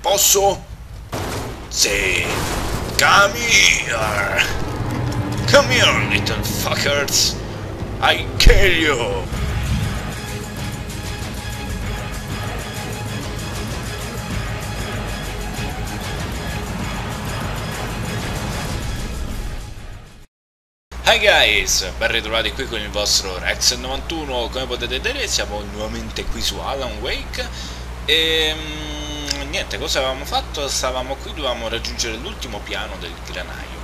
Posso? Sì. Come here. Come here, little fuckers. I kill you. Hi guys, ben ritrovati qui con il vostro Rex91. Come potete vedere siamo nuovamente qui su Alan Wake. E niente, cosa avevamo fatto? Stavamo qui, dovevamo raggiungere l'ultimo piano del granaio.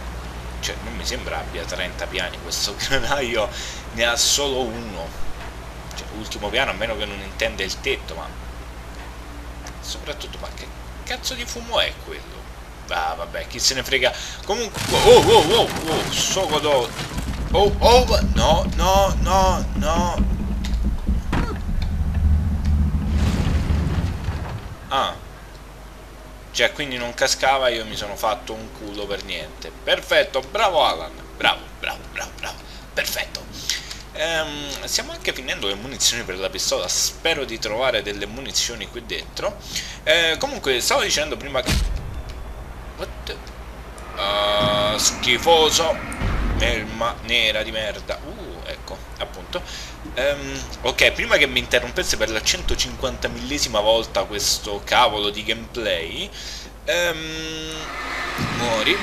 Cioè non mi sembra abbia 30 piani questo granaio, ne ha solo uno. Cioè ultimo piano, a meno che non intende il tetto, ma soprattutto, ma che cazzo di fumo è quello? Ah vabbè, chi se ne frega. Comunque, oh, socodo. Oh, no. Ah, cioè quindi non cascava, io mi sono fatto un culo per niente. Perfetto, bravo Alan. Bravo. Perfetto. Stiamo anche finendo le munizioni per la pistola. Spero di trovare delle munizioni qui dentro. Comunque, stavo dicendo prima che... schifoso, melma nera di merda. Ecco, appunto. Ok, prima che mi interrompesse per la 150.000ª volta questo cavolo di gameplay, muori.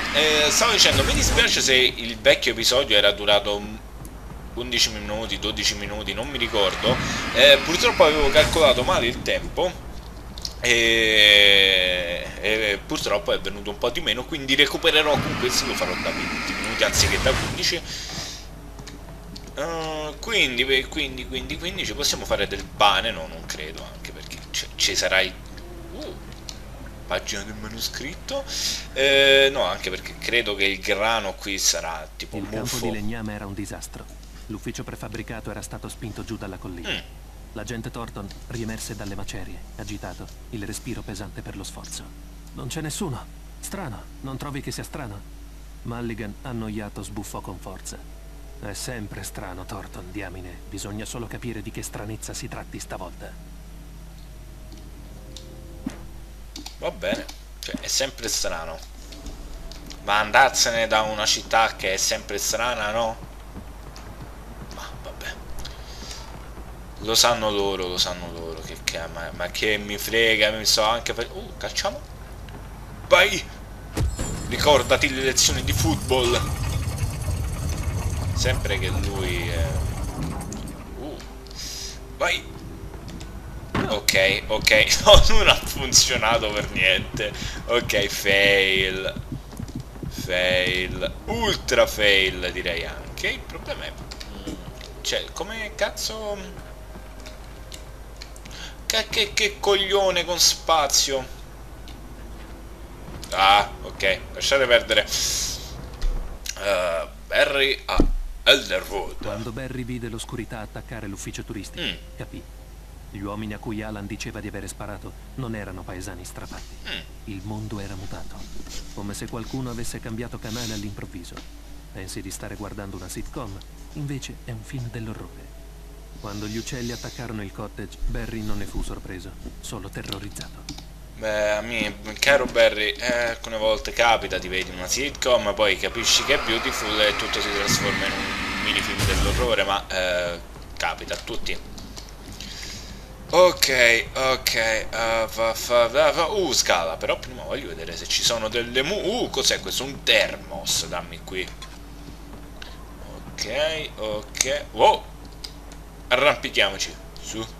Stavo dicendo, mi dispiace se il vecchio episodio era durato 11 minuti, 12 minuti, non mi ricordo. Purtroppo avevo calcolato male il tempo. E purtroppo è venuto un po' di meno, quindi recupererò con questo, lo farò da 20 minuti anziché da 15. Quindi possiamo fare del pane? No, non credo, anche perché ci sarà il... pagina del manoscritto. No, anche perché credo che il grano qui sarà tipo il campo di legname era un disastro. L'ufficio prefabbricato era stato spinto giù dalla collina. L'agente Thornton riemerse dalle macerie, agitato, il respiro pesante per lo sforzo. Non c'è nessuno. Strano, non trovi che sia strano? Mulligan, annoiato, sbuffò con forza. È sempre strano, Thornton, diamine. Bisogna solo capire di che stranezza si tratti stavolta. Va bene, cioè è sempre strano. Ma andarsene da una città che è sempre strana, no? Lo sanno loro, ma che mi frega, mi so anche per... calciamo? Vai! Ricordati le lezioni di football! Sempre che lui... vai! Ok, no, non ha funzionato per niente. Ok, fail. Ultra fail, direi anche. Il problema è... cioè, come cazzo... Che coglione con spazio. Ah, ok, lasciate perdere. Barry a Elderwood. Quando Barry vide l'oscurità attaccare l'ufficio turistico, capì. Gli uomini a cui Alan diceva di avere sparato non erano paesani strapati. Il mondo era mutato, come se qualcuno avesse cambiato canale all'improvviso. Pensi di stare guardando una sitcom, invece è un film dell'orrore. Quando gli uccelli attaccarono il cottage, Barry non ne fu sorpreso, solo terrorizzato. Beh, caro Barry, alcune volte capita, ti vedi una sitcom, poi capisci che è beautiful e tutto si trasforma in un minifilm dell'orrore, ma capita a tutti. Ok, scala, però prima voglio vedere se ci sono delle cos'è questo? Un thermos, dammi qui. Ok, wow! Arrampichiamoci.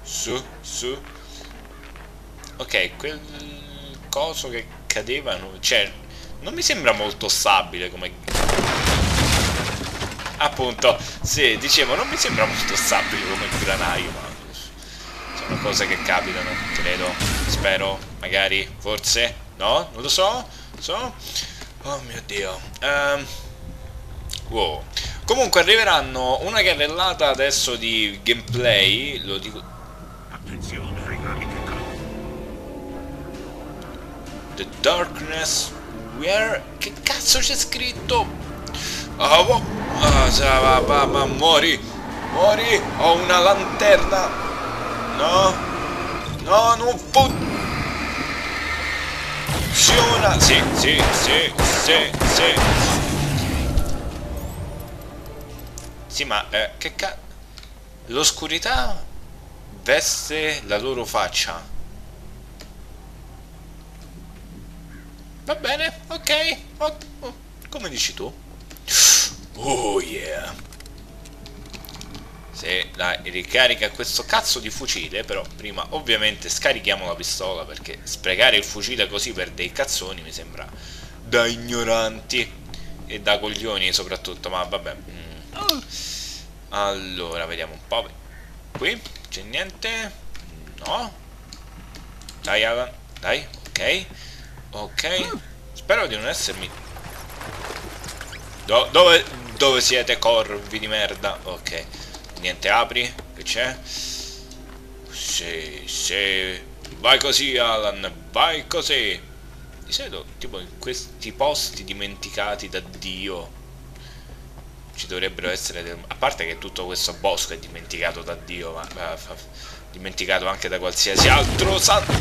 Su. Ok, quel coso che cadeva, cioè non mi sembra molto stabile come... appunto, sì, dicevo, non mi sembra molto stabile come il granaio, ma sono cose che capitano, credo, spero, magari, forse, no, non lo so, oh mio Dio. Wow. Comunque arriveranno una carrellata adesso di gameplay, lo dico. Attenzione ai ramifica. The darkness where... che cazzo c'è scritto? Muori! Ho una lanterna! No! No, non funziona. Sì, ma che cazzo? L'oscurità veste la loro faccia. Va bene, ok. Come dici tu? Oh yeah. Se la ricarica questo cazzo di fucile, però prima ovviamente scarichiamo la pistola, perché sprecare il fucile così per dei cazzoni mi sembra da ignoranti e da coglioni soprattutto, ma vabbè. Allora, vediamo un po'. Qui c'è niente? No. Dai Alan, dai, ok. Ok. Spero di non essermi... Dove siete, corvi di merda? Ok. Niente, apri, che c'è? Sì, sì. Vai così Alan, vai così. Di solito tipo in questi posti dimenticati da Dio ci dovrebbero essere del... a parte che tutto questo bosco è dimenticato da Dio, ma dimenticato anche da qualsiasi altro santo.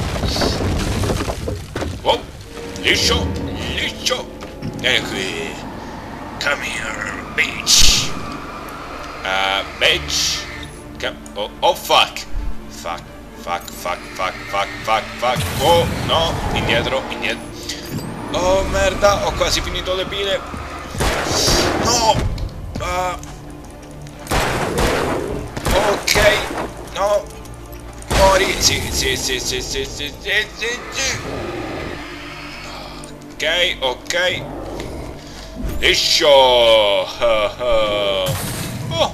Oh, liscio, liscio. Vieni qui. Come here, bitch. Bitch. Come... Oh, oh, fuck. Fuck, fuck, fuck, fuck, fuck, fuck, fuck. Oh, no, indietro, indietro. Oh, merda, ho quasi finito le pile. No. Ok, no, mori, sì. Ok, ok, liscio, oh,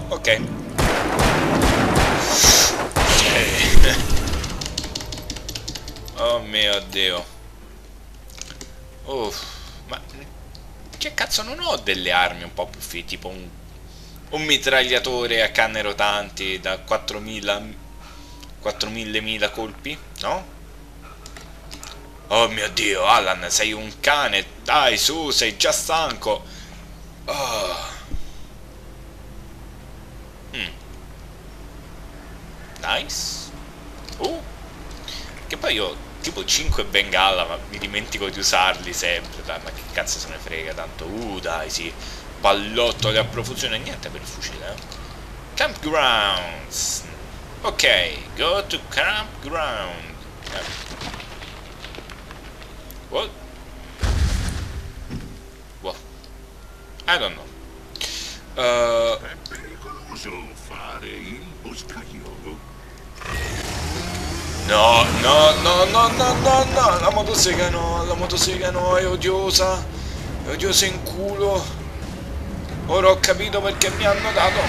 ok, oh mio Dio, uff, ma che cazzo, non ho delle armi un po' più fighe, tipo un mitragliatore a canne rotanti da 4000 colpi, no? Oh mio Dio, Alan, sei un cane, dai su, sei già stanco. Oh. Nice. Che poi io tipo 5 bengala, ma mi dimentico di usarli sempre, dai, ma che cazzo se ne frega tanto. Dai, sì. Pallotto di approfusione, niente per il fucile. Campgrounds. Ok, go to campground. What? What? I don't know. È pericoloso fare il boscaiolo. No, no, no, no, no, no, no. La motosega no, è odiosa. È odiosa in culo. Ora ho capito perché mi hanno dato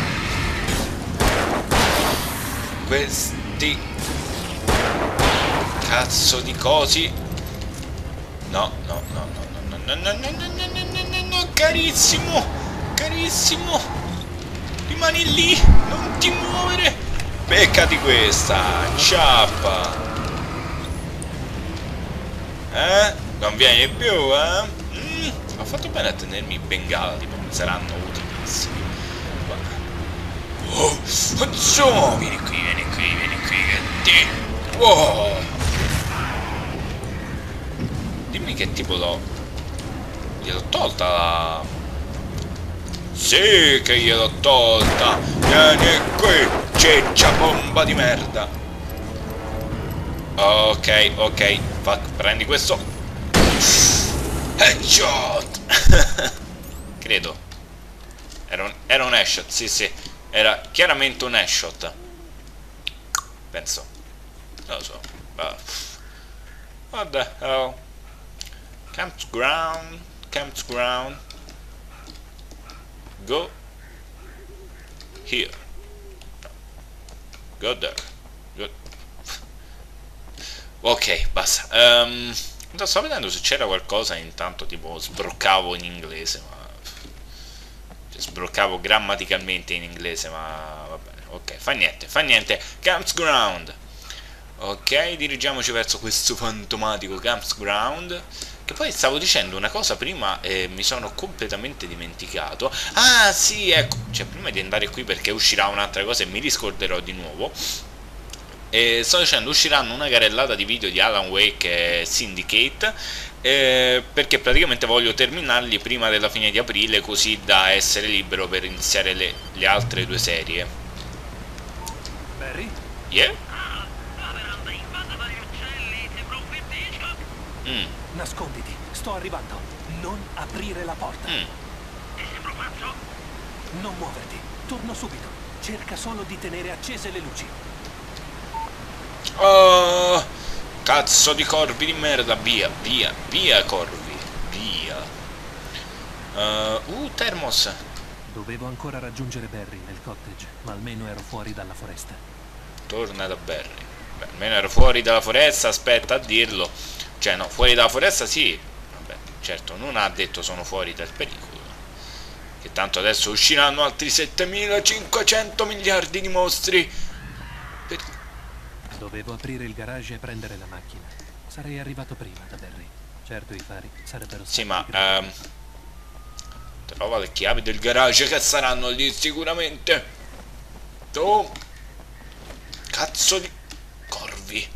questi cazzo di cosi. No, no, no, no, no, no, no, no, no, no, carissimo, carissimo, rimani lì, non ti muovere, beccati questa, ciappa, eh? Non vieni più, eh? Ho fatto bene a tenermi in bengala, tipo, saranno utilissimi. Oh, insomma, vieni qui, vieni qui, vieni qui, wow. Dimmi che tipo l'ho... gliel'ho tolta la... Sì che gliel'ho tolta! Vieni qui, ciccia bomba di merda! Ok, ok, prendi questo! Headshot! Credo era un headshot, sì, era chiaramente un headshot, penso, non lo so. What the hell. Campground, campground, go here, go there, go. Ok, basta. Stavo vedendo se c'era qualcosa, intanto tipo sbroccavo in inglese, ma sbroccavo grammaticalmente in inglese, ma va bene, ok, fa niente, fa niente. Campground. Ok, dirigiamoci verso questo fantomatico campground, che poi stavo dicendo una cosa prima e mi sono completamente dimenticato. Ah sì, ecco, cioè prima di andare qui, perché uscirà un'altra cosa e mi riscorderò di nuovo. E sto dicendo, usciranno una carrellata di video di Alan Wake e Syndicate, perché praticamente voglio terminarli prima della fine di aprile, così da essere libero per iniziare le altre due serie. Barry? Yeah? Nasconditi, sto arrivando. Non aprire la porta. Ti sembro pazzo? Non muoverti, torno subito. Cerca solo di tenere accese le luci. Oh, cazzo di corvi di merda, via, via, via corvi, via. Termos. Dovevo ancora raggiungere Barry nel cottage, ma almeno ero fuori dalla foresta. Torna da Barry. Beh, almeno ero fuori dalla foresta, aspetta a dirlo. Cioè no, fuori dalla foresta sì. Vabbè, certo, non ha detto sono fuori dal pericolo. Che tanto adesso usciranno altri 7500 miliardi di mostri. Perché? Dovevo aprire il garage e prendere la macchina. Sarei arrivato prima da Barry. Certo, i fari sarebbero stati. Sì, ma trova le chiavi del garage che saranno lì sicuramente. Tu, cazzo di corvi.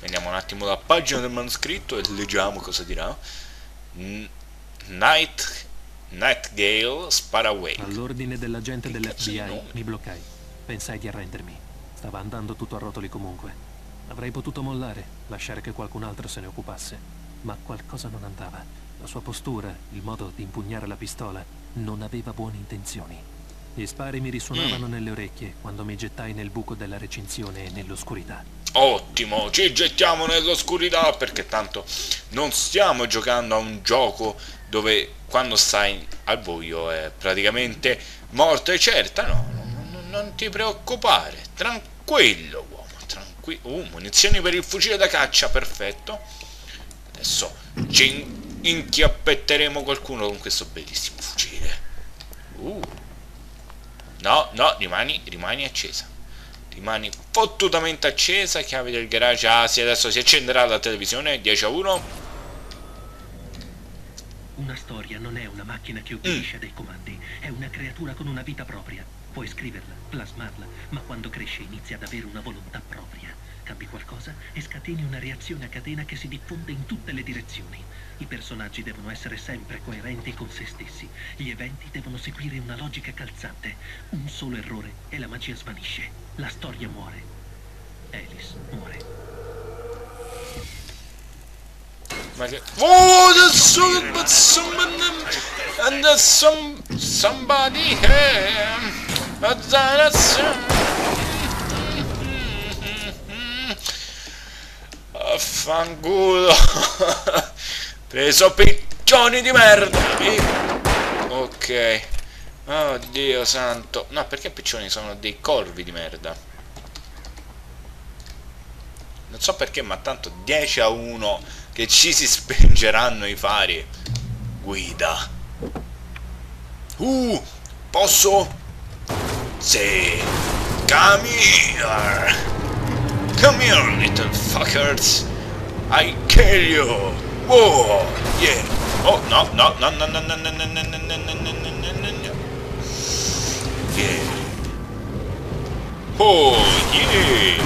Vediamo un attimo la pagina del manoscritto e leggiamo cosa dirà. Nightingale Sparrowhawk. All'ordine dell'agente dell'FBI mi bloccai. Pensai di arrendermi. Stava andando tutto a rotoli comunque. Avrei potuto mollare, lasciare che qualcun altro se ne occupasse. Ma qualcosa non andava. La sua postura, il modo di impugnare la pistola, non aveva buone intenzioni. Gli spari mi risuonavano nelle orecchie quando mi gettai nel buco della recinzione e nell'oscurità. Ottimo, ci gettiamo nell'oscurità perché tanto non stiamo giocando a un gioco dove quando stai al buio è praticamente morte certa, no, non ti preoccupare, tranquillo uomo, tranquillo. Munizioni per il fucile da caccia, perfetto. Adesso ci inchiappetteremo qualcuno con questo bellissimo fucile. No, no, rimani accesa. Rimani fottutamente accesa. Chiave del garage. Ah sì, adesso si accenderà la televisione. 10-1. Una storia non è una macchina che obbedisce a dei comandi. È una creatura con una vita propria. Puoi scriverla, plasmarla, ma quando cresce inizia ad avere una volontà propria. Cambi qualcosa e scateni una reazione a catena che si diffonde in tutte le direzioni. I personaggi devono essere sempre coerenti con se stessi. Gli eventi devono seguire una logica calzante. Un solo errore e la magia svanisce. La storia muore. Alice muore. Ma che... Oh, there's somebody here. Affanculo. Preso piccioni di merda. Ok. Oddio santo. No, perché piccioni sono dei corvi di merda. Non so perché, ma tanto 10-1 che ci si spengeranno i fari. Guida. Posso? Sì. Come here. Come here, little fuckers! I kill you! Whoa! Yeah! Oh no no no no no no no no no no no no! Yeah! Oh yeah!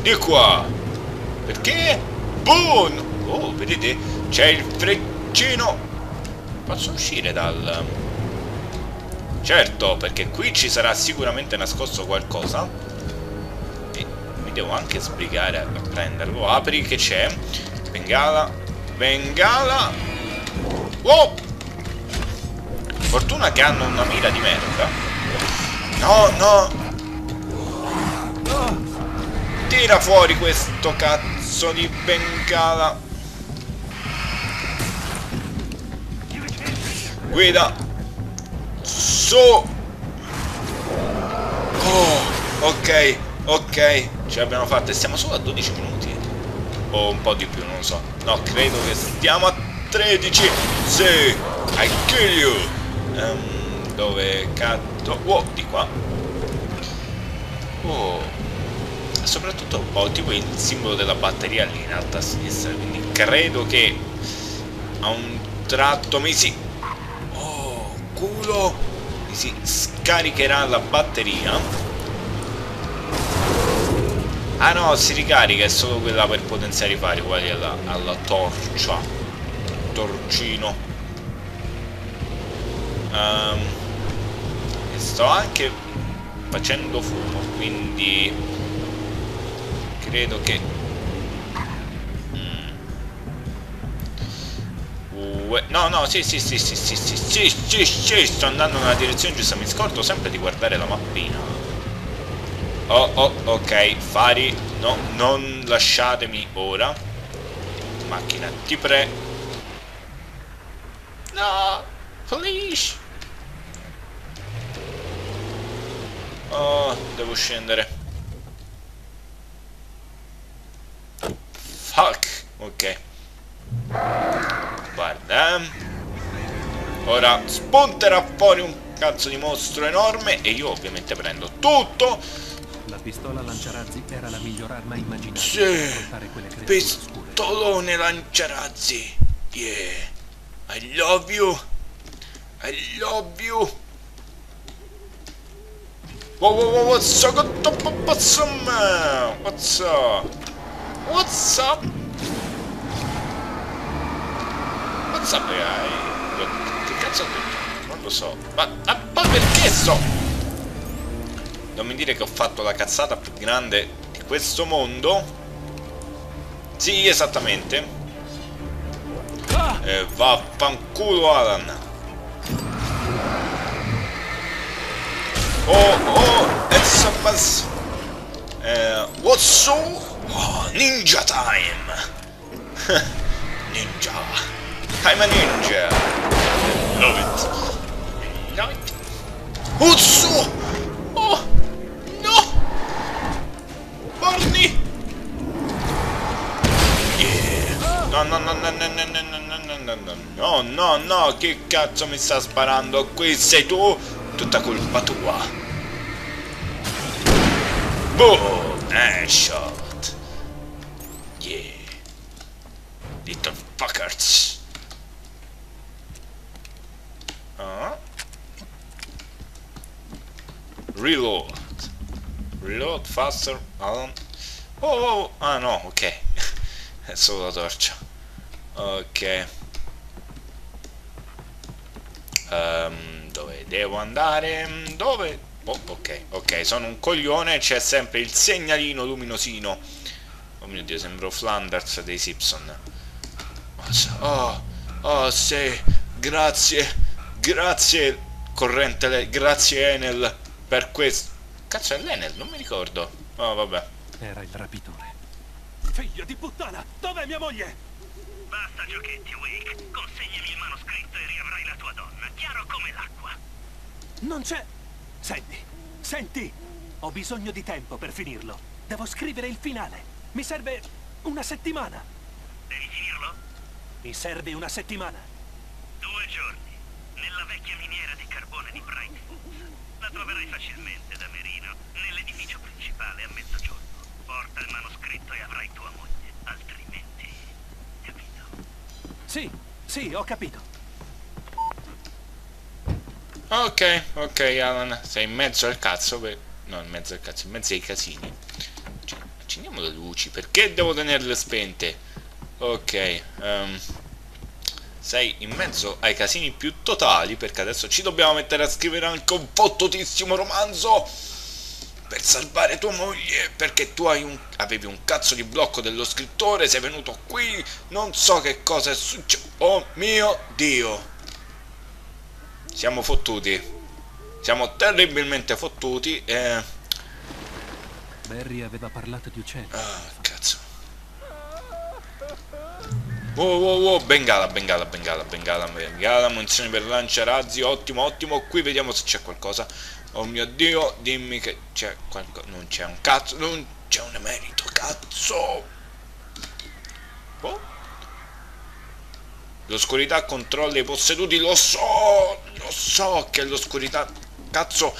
Di qua! Perché? Boom! Oh, vedete? C'è il freccino! Posso uscire dal... Certo, perché qui ci sarà sicuramente nascosto qualcosa. E mi devo anche sbrigare a prenderlo. Apri, che c'è? Bengala. Bengala. Oh! Fortuna che hanno una mira di merda. No, no. Oh. Tira fuori questo cazzo di bengala. Guida. Su. Oh, ok, ok, ce l'abbiamo fatta e stiamo solo a 12 minuti o un po' di più, non lo so. No, credo che stiamo a 13. Sì, I kill you. Dove cazzo? Oh, di qua. Oh, soprattutto un po' tipo il simbolo della batteria lì in alto a sinistra, quindi credo che a un tratto mi si... Oh, culo. si scaricherà la batteria. Ah no, si ricarica, è solo quella per potenziare i fari, uguale alla torcia. Torcino. Sto anche facendo fumo, quindi credo che... No, no, sì, sto andando nella direzione giusta, mi scordo sempre di guardare la mappina. Oh, ok, fari, no, non lasciatemi ora. Macchina, ti prego. No, please. Oh, devo scendere. Fuck, ok. Guarda, ora spunterà fuori un cazzo di mostro enorme e io ovviamente prendo tutto. La pistola lanciarazzi era la miglior arma immaginabile. Sì, pistolone lanciarazzi. Yeah, I love you, I love you. Wow, what's up? What's up? What's up? Che cazzo ho detto? Non lo so. Ma perché so? Non mi dire che ho fatto la cazzata più grande di questo mondo. Sì, esattamente. Vaffanculo Alan. Oh, SMS. What's up? Oh, ninja time. Ninja. I'm a ninja. Love it. Love it. Uzzo! Oh! No! Barney! Yeah! No, che cazzo mi sta sparando? Qui sei tu! Tutta colpa tua! Boom! Headshot! Yeah! Little fuckers! Reload faster. Oh, ah no, ok. È solo la torcia. Ok, dove devo andare? Dove? Oh, ok, sono un coglione. C'è sempre il segnalino luminosino. Oh mio dio, sembro Flanders dei Simpson. Oh sì, grazie corrente, grazie Enel per questo. Cazzo, è l'Enel, non mi ricordo. Oh vabbè, era il rapitore. Figlio di puttana, dov'è mia moglie? Basta giochetti, Wake, consegnami il manoscritto e riavrai la tua donna, chiaro come l'acqua. Non c'è. Senti, ho bisogno di tempo per finirlo. Devo scrivere il finale, mi serve una settimana. Devi finirlo? Mi serve una settimana. 2 giorni nella vecchia miniera di carbone di Brightwood. La troverai facilmente da Merino, nell'edificio principale a mezzogiorno. Porta il manoscritto e avrai tua moglie, altrimenti... capito? Sì, ho capito. Ok, Alan, sei in mezzo al cazzo, no, in mezzo al cazzo, in mezzo ai casini. Cioè, accendiamo le luci, perché devo tenerle spente? Ok, sei in mezzo ai casini più totali, perché adesso ci dobbiamo mettere a scrivere anche un fottutissimo romanzo per salvare tua moglie, perché tu avevi un cazzo di blocco dello scrittore, sei venuto qui, non so che cosa è successo. Oh mio dio, siamo fottuti, siamo terribilmente fottuti. Barry aveva parlato di uccelli. Cazzo. Wow, bengala, munizioni per lanciarazzi, ottimo, qui vediamo se c'è qualcosa. Oh mio dio, dimmi che c'è qualcosa, non c'è un cazzo, non c'è un emerito, cazzo! Oh? L'oscurità controlla i posseduti, lo so che l'oscurità, cazzo!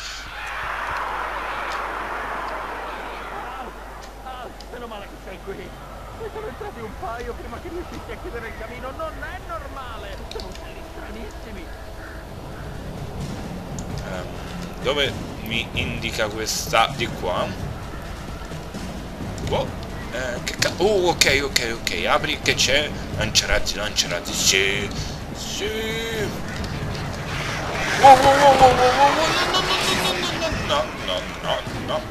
Meno male che sei qui! Sono entrati un paio prima che riuscissi a chiudere il camino, non è normale! Sono quelli stranissimi! dove mi indica questa di qua? Wow, che cazzo. Oh, ok, ok, ok, apri, che c'è? Lanciarati, lanciarati, sì, sì. Wow, wow, wow, wow, wow, no, no, no, no,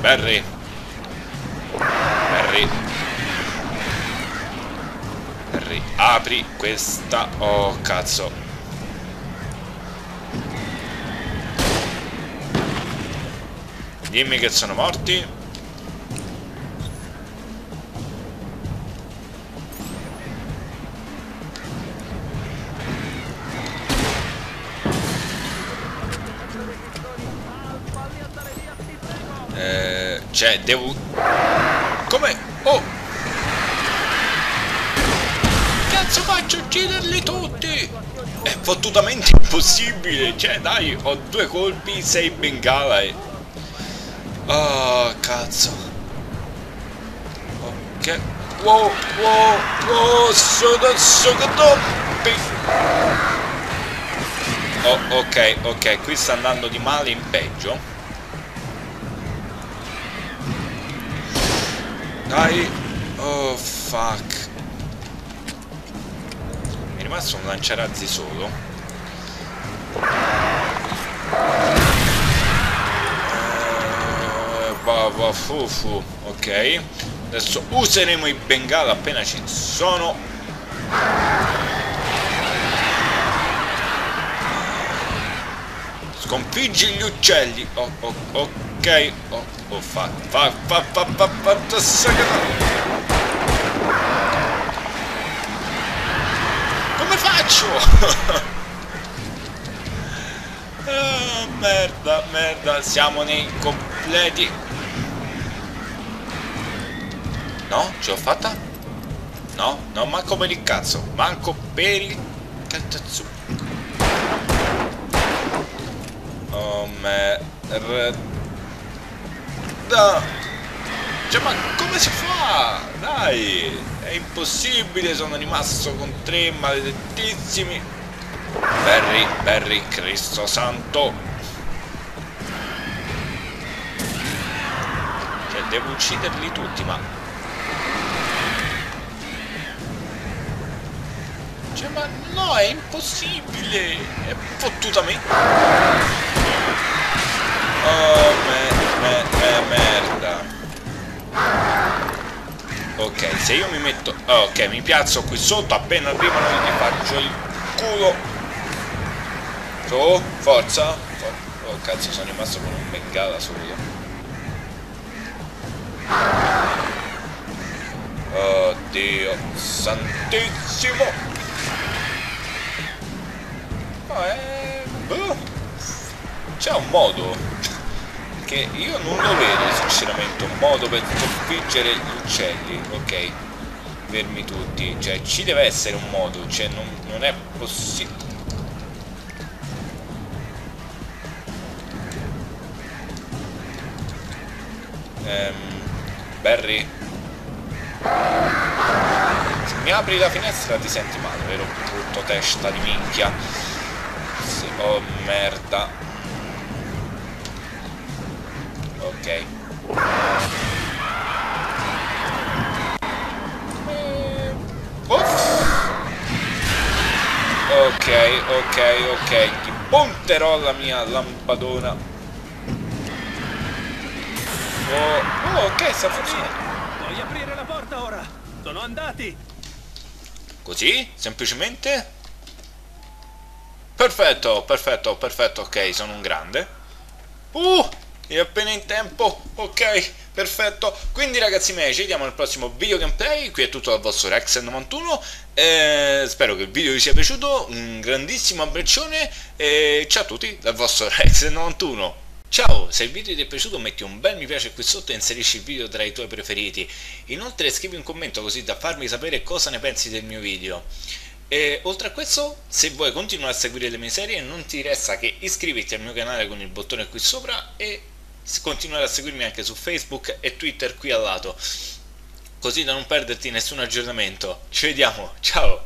Barry, Barry, Barry, apri questa. Oh, cazzo. Dimmi che sono morti. Cioè, devo... Come? Oh! Cazzo, faccio ucciderli tutti! È fottutamente impossibile! Cioè, dai, ho due colpi, sei bengala e... Oh, cazzo! Ok... Wow, wow, wow, oh, ok, ok, qui sta andando di male in peggio. Dai, oh fuck, mi è rimasto un lanciarazzi solo. Fufu, ok, adesso useremo i bengala appena ci sono. Sconfiggi gli uccelli. Oh, oh, ok. Ok, oh, oh, come faccio? Ah, merda, merda, siamo nei completi. No, ce l'ho fatta? No, no, manco per il cazzo, manco per il cazzo. Oh, merda. Cioè, ma come si fa? Dai, è impossibile, sono rimasto con tre maledettissimi. Barry, Barry, Cristo santo. Cioè, devo ucciderli tutti, ma... Cioè, ma no, è impossibile. È fottutamente... Oh, merda. Ok, se io mi metto... Oh, ok, mi piazzo qui sotto, appena arrivano gli faccio il culo. Oh, forza. Oh, cazzo, sono rimasto con un bengala solo io. Oddio santissimo. C'è un modo, che io non lo vedo sinceramente, un modo per sconfiggere gli uccelli. Ok, fermi tutti, cioè ci deve essere un modo, cioè non è possibile. Barry, se mi apri la finestra ti senti male, vero, brutto testa di minchia? Sì, oh merda. Ok, ok, ok, ok, gli punterò la mia lampadona. Oh, oh, ok, sta funzionando. Devi aprire la porta ora, sono andati. Così? Semplicemente? Perfetto, perfetto, perfetto, ok, sono un grande. E appena in tempo, ok, perfetto. Quindi ragazzi miei, ci vediamo nel prossimo video gameplay. Qui è tutto dal vostro Rex91. Spero che il video vi sia piaciuto. Un grandissimo abbraccione e ciao a tutti dal vostro Rex91. Ciao, se il video ti è piaciuto metti un bel mi piace qui sotto e inserisci il video tra i tuoi preferiti. Inoltre scrivi un commento così da farmi sapere cosa ne pensi del mio video. E oltre a questo, se vuoi continuare a seguire le mie serie non ti resta che iscriverti al mio canale con il bottone qui sopra e continuare a seguirmi anche su Facebook e Twitter qui al lato, così da non perderti nessun aggiornamento. Ci vediamo, ciao!